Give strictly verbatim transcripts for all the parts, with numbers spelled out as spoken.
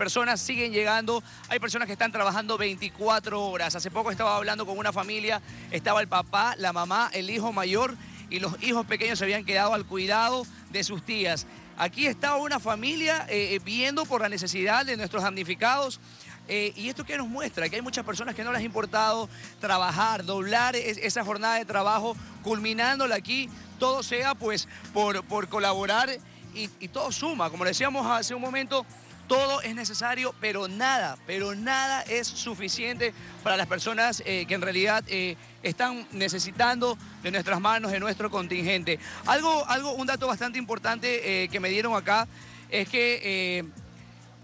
personas siguen llegando, hay personas que están trabajando veinticuatro horas. Hace poco estaba hablando con una familia, estaba el papá, la mamá, el hijo mayor y los hijos pequeños se habían quedado al cuidado de sus tías. Aquí está una familia eh, viendo por la necesidad de nuestros damnificados. Eh, y esto que nos muestra, que hay muchas personas que no les ha importado trabajar, doblar es, esa jornada de trabajo, culminándola aquí, todo sea pues por, por colaborar y, y todo suma. Como decíamos hace un momento, todo es necesario, pero nada, pero nada es suficiente para las personas eh, que en realidad eh, están necesitando de nuestras manos, de nuestro contingente. Algo, algo un dato bastante importante eh, que me dieron acá es que... Eh,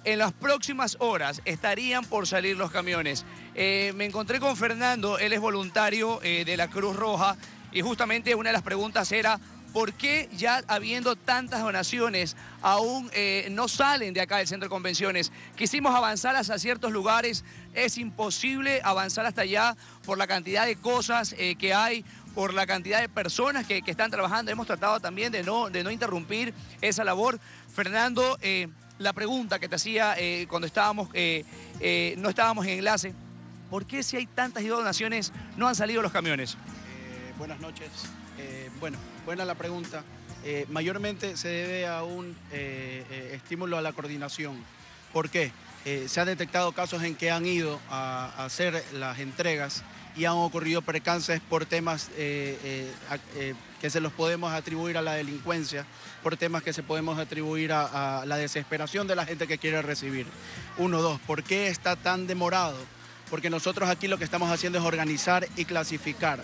en las próximas horas estarían por salir los camiones. Eh, me encontré con Fernando, él es voluntario eh, de la Cruz Roja, y justamente una de las preguntas era ¿por qué ya habiendo tantas donaciones aún eh, no salen de acá del Centro de Convenciones? Quisimos avanzar hacia ciertos lugares, es imposible avanzar hasta allá por la cantidad de cosas eh, que hay, por la cantidad de personas que, que están trabajando. Hemos tratado también de no, de no interrumpir esa labor. Fernando... Eh, La pregunta que te hacía eh, cuando estábamos, eh, eh, no estábamos en enlace, ¿por qué si hay tantas donaciones no han salido los camiones? Eh, buenas noches. Eh, bueno, buena la pregunta. Eh, mayormente se debe a un eh, eh, estímulo a la coordinación. ¿Por qué? Eh, se han detectado casos en que han ido a, a hacer las entregas y han ocurrido percances por temas eh, eh, eh, que se los podemos atribuir a la delincuencia, por temas que se podemos atribuir a, a la desesperación de la gente que quiere recibir. Uno, dos, ¿por qué está tan demorado? Porque nosotros aquí lo que estamos haciendo es organizar y clasificar.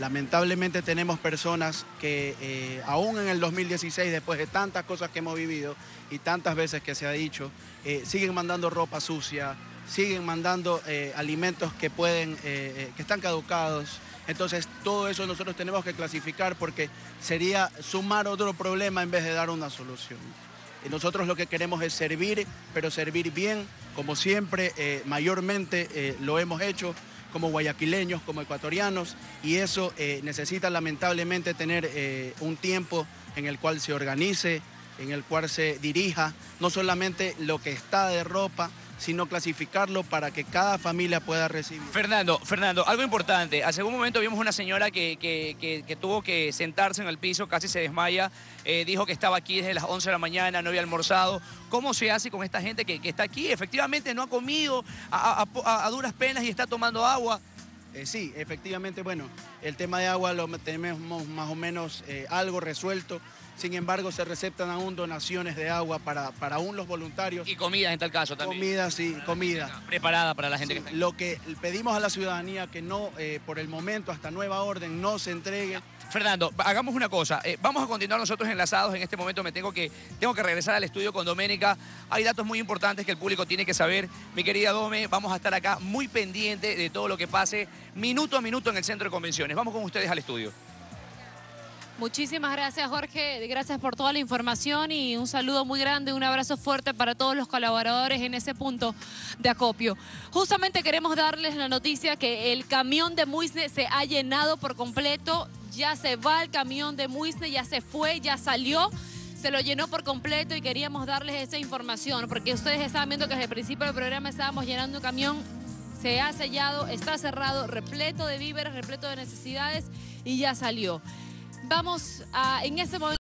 Lamentablemente tenemos personas que eh, aún en el dos mil dieciséis, después de tantas cosas que hemos vivido y tantas veces que se ha dicho, eh, siguen mandando ropa sucia, siguen mandando eh, alimentos que pueden, eh, que están caducados. Entonces todo eso nosotros tenemos que clasificar porque sería sumar otro problema en vez de dar una solución. Y nosotros lo que queremos es servir, pero servir bien, como siempre, eh, mayormente eh, lo hemos hecho como guayaquileños, como ecuatorianos, y eso eh, necesita lamentablemente tener eh, un tiempo en el cual se organice, en el cual se dirija, no solamente lo que está de ropa, sino clasificarlo para que cada familia pueda recibir. Fernando, Fernando, algo importante. Hace un momento vimos una señora que, que, que, que tuvo que sentarse en el piso, casi se desmaya. Eh, dijo que estaba aquí desde las once de la mañana, no había almorzado. ¿Cómo se hace con esta gente que, que está aquí? Efectivamente no ha comido a, a, a duras penas y está tomando agua. Eh, sí, efectivamente, bueno, el tema de agua lo tenemos más o menos eh, algo resuelto. Sin embargo, se receptan aún donaciones de agua para, para aún los voluntarios. Y comidas en tal caso también. Comida, sí, comida. Preparada para la gente sí, que está aquí. Lo que pedimos a la ciudadanía que no, eh, por el momento, hasta nueva orden, no se entregue. Fernando, hagamos una cosa. Eh, vamos a continuar nosotros enlazados. En este momento me tengo que, tengo que regresar al estudio con Doménica. Hay datos muy importantes que el público tiene que saber. Mi querida Dome, vamos a estar acá muy pendiente de todo lo que pase minuto a minuto en el Centro de Convenciones. Vamos con ustedes al estudio. Muchísimas gracias, Jorge, gracias por toda la información y un saludo muy grande, un abrazo fuerte para todos los colaboradores en ese punto de acopio. Justamente queremos darles la noticia que el camión de Muisne se ha llenado por completo, ya se va el camión de Muisne, ya se fue, ya salió, se lo llenó por completo y queríamos darles esa información porque ustedes estaban viendo que desde el principio del programa estábamos llenando un camión, se ha sellado, está cerrado, repleto de víveres, repleto de necesidades y ya salió. Vamos a, en este momento...